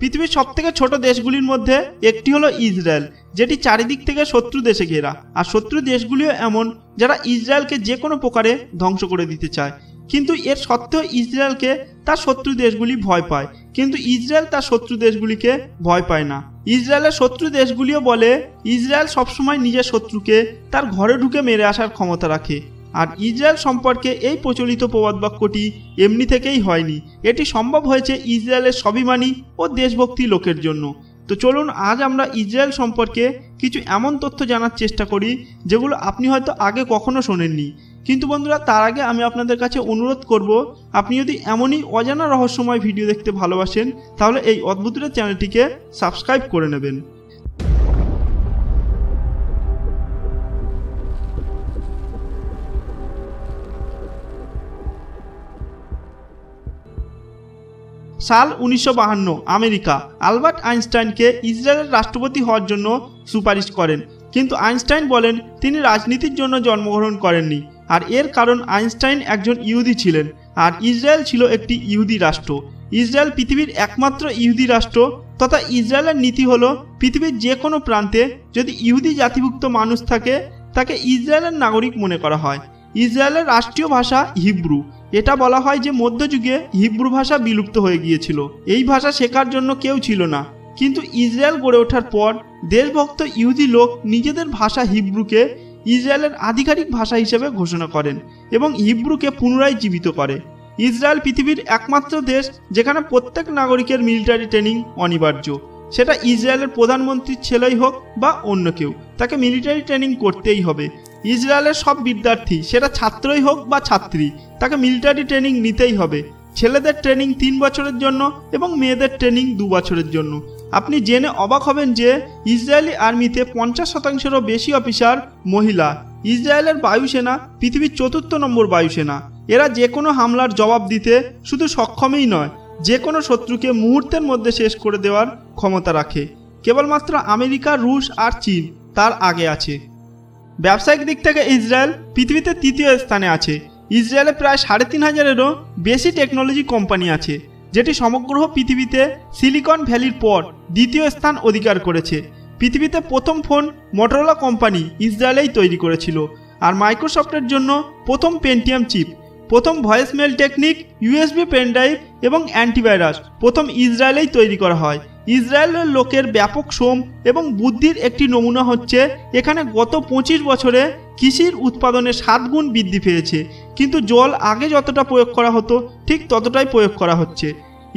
पृथिवीर सबथेके छोटो देशगुलिर मध्ये एकटी हलो इजराइल जेटी चारिदिक थेके शत्रु देशे घेरा आर शत्रु देशगुलिओ एमन जारा इजराइलके जे कोनो प्रकारे ध्वंस करे दिते चाय किन्तु एर सत्त्वेओ इजराइलके तार शत्रु देशगुली भय पाय किन्तु इजराइल तार शत्रु देशगुलिके भय पाय ना। इजराइलेर शत्रु देशगुलिओ बोले इजराइल सब समय निजेर शत्रुके तार घरे ढुके मेरे आसार क्षमता राखे আর ইসরায়েল সম্পর্কে এই প্রচলিত প্রবাদ বাক্যটি এমনি থেকেই হয়নি, এটি সম্ভব হয়েছে ইসরায়েলের স্বাভিমানী ও দেশভক্তি লোকের জন্য। তো চলুন আজ আমরা ইসরায়েল সম্পর্কে কিছু এমন তথ্য জানার চেষ্টা করি যেগুলো আপনি হয়তো আগে কখনো শোনেননি। কিন্তু বন্ধুরা, তার আগে আমি আপনাদের কাছে অনুরোধ করব, আপনি যদি এমনই অজানা রহস্যময় ভিডিও দেখতে ভালোবাসেন তাহলে এই অদ্ভুতরা চ্যানেলটিকে সাবস্ক্রাইব করে নেবেন। साल 1952 अमेरिका आल्बर्ट आइनस्टाइन के इजराइल राष्ट्रपति हওয়ার জন্য সুপারিশ করেন, কিন্তু আইনস্টাইন বলেন তিনি রাজনীতির জন্য জন্মগ্রহণ করেননি। আর এর কারণ আইনস্টাइन একজন ইহুদি ছিলেন আর ইসরায়েল ছিল একটি ইহুদি রাষ্ট্র। ইসরায়েল পৃথিবীর একমাত্র ইহুদি রাষ্ট্র তথা ইসরায়েলের নীতি হলো পৃথিবীর যে কোনো প্রান্তে যদি ইহুদি জাতিভুক্ত মানুষ থাকে তাকে ইসরায়েলের নাগরিক মনে করা হয়। ইসরায়েলের রাষ্ট্রীয় ভাষা হিব্রু, এটা বলা হয় যে মধ্যযুগে হিব্রু ভাষা বিলুপ্ত হয়ে গিয়েছিল, এই ভাষা শেখার জন্য কেউ ছিল না। কিন্তু ইসরায়েল গড়ে ওঠার পর দেশভক্ত ইহুদি লোক নিজেদের ভাষা হিব্রুকে ইসরায়েলের আধিকারিক ভাষা হিসেবে ঘোষণা করেন এবং হিব্রুকে পুনরায় জীবিত করে। ইসরায়েল পৃথিবীর একমাত্র দেশ যেখানে প্রত্যেক নাগরিকের মিলিটারি ট্রেনিং অনিবার্য, সেটা ইসরায়েলের প্রধানমন্ত্রীর ছেলেই হোক বা অন্য কেউ, তাকে মিলিটারি ট্রেনিং করতেই হবে। ইসরায়েলের সব বিদ্যার্থী, সেটা ছাত্রই হোক বা ছাত্রী, তাকে মিলিটারি ট্রেনিং নিতেই হবে। ছেলেদের ট্রেনিং 3 বছরের জন্য এবং মেয়েদের ট্রেনিং 2 বছরের জন্য। আপনি জেনে অবাক হবেন যে ইসরায়েলি আর্মিতে 50%-ও বেশি অফিসার মহিলা। ইসরায়েলের বায়ুসেনা পৃথিবীর 4র্থ নম্বর বায়ুসেনা। এরা যে কোনো হামলার জবাব দিতে শুধু সক্ষমই নয়, যে কোনো শত্রুকে মুহূর্তের মধ্যে শেষ করে দেওয়ার ক্ষমতা রাখে। কেবলমাত্র আমেরিকা, রুশ আর চীন তার আগে আছে। ব্যবসায়িক দিক থেকে ইসরায়েল পৃথিবীতে 3য় স্থানে আছে। ইসরায়েলে প্রায় 3500-এরও বেশি টেকনোলজি কোম্পানি আছে, যেটি সমগ্র পৃথিবীতে সিলিকন ভ্যালির পর 2য় স্থান অধিকার করেছে। পৃথিবীতে প্রথম ফোন মোটরোলা কোম্পানি ইসরায়েলেই তৈরি করেছিল, আর মাইক্রোসফটের জন্য প্রথম পেন্টিয়াম চিপ, প্রথম voicemail technique, USB pen drive এবং অ্যান্টিভাইরাস প্রথম ইসরায়েলেই তৈরি করা হয়। ইসরায়েলের লোকের ব্যাপক শ্রম এবং বুদ্ধির একটি নমুনা হচ্ছে এখানে গত 25 বছরে কৃষির উৎপাদনে 7 গুণ বৃদ্ধি পেয়েছে, কিন্তু জল আগে যতটা প্রয়োগ করা হতো ঠিক ততটাই প্রয়োগ করা হচ্ছে।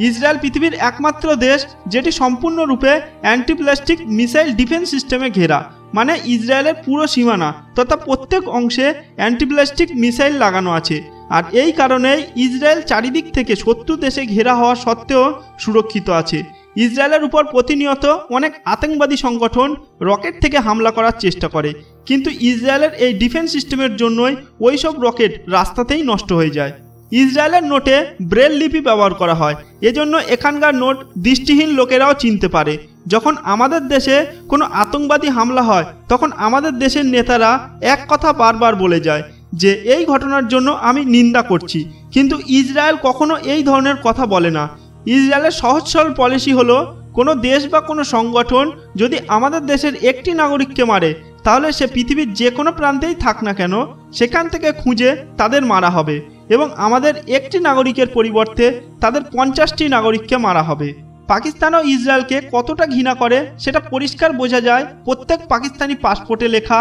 ইসরায়েল পৃথিবীর একমাত্র দেশ যেটি সম্পূর্ণরূপে অ্যান্টিপ্লাস্টিক মিসাইল ডিফেন্স সিস্টেমে ঘেরা, মানে ইসরায়েলের পুরো সীমানা তথা প্রত্যেক অংশে অ্যান্টিপ্লাস্টিক মিসাইল লাগানো আছে। আর এই কারণে ইসরায়েল চারিদিক থেকে শত্রু দেশে ঘেরা হওয়া সত্ত্বেও সুরক্ষিত আছে। ইসরায়েলের উপর প্রতিনিয়ত অনেক আতঙ্কবাদী সংগঠন রকেট থেকে হামলা করার চেষ্টা করে, কিন্তু ইসরায়েলের এই ডিফেন্স সিস্টেমের জন্যই ওই সব রকেট রাস্তাতেই নষ্ট হয়ে যায়। ইসরায়েলের নোটে ব্রেল লিপি ব্যবহার করা হয়, এজন্য এখানকার নোট দৃষ্টিহীন লোকেরাও চিনতে পারে। যখন আমাদের দেশে কোনো আতঙ্কবাদী হামলা হয় তখন আমাদের দেশের নেতারা এক কথা বারবার বলে যায় যে এই ঘটনার জন্য আমি নিন্দা করছি, কিন্তু ইসরায়েল কখনো এই ধরনের কথা বলে না। ইসরায়েলের সহজ সরল পলিসি হলো কোনো দেশ বা কোনো সংগঠন যদি আমাদের দেশের একটি নাগরিককে মারে তাহলে সে পৃথিবীর যে কোনো প্রান্তেই থাক না কেন সেখান থেকে খুঁজে তাদের মারা হবে এবং আমাদের একটি নাগরিকের পরিবর্তে তাদের 50টি নাগরিককে মারা হবে। পাকিস্তান ও ইসরায়েলকে কতটা ঘৃণা করে সেটা পরিষ্কার বোঝা যায় প্রত্যেক পাকিস্তানি পাসপোর্টে লেখা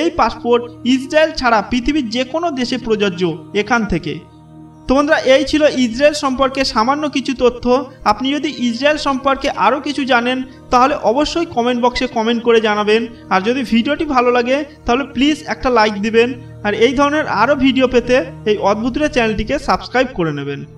এই পাসপোর্ট ইসরায়েল ছাড়া পৃথিবীর যে কোনো দেশে প্রযোজ্য। এখান থেকে তো বন্ধুরা, এই ছিল ইসরায়েল সম্পর্কে সামান্য কিছু তথ্য। আপনি যদি ইসরায়েল সম্পর্কে আরও কিছু জানেন তাহলে অবশ্যই কমেন্ট বক্সে কমেন্ট করে জানাবেন, আর যদি ভিডিওটি ভালো লাগে তাহলে প্লিজ একটা লাইক দিবেন, আর এই ধরনের আরও ভিডিও পেতে এই অদ্ভুতরা চ্যানেলটিকে সাবস্ক্রাইব করে নেবেন।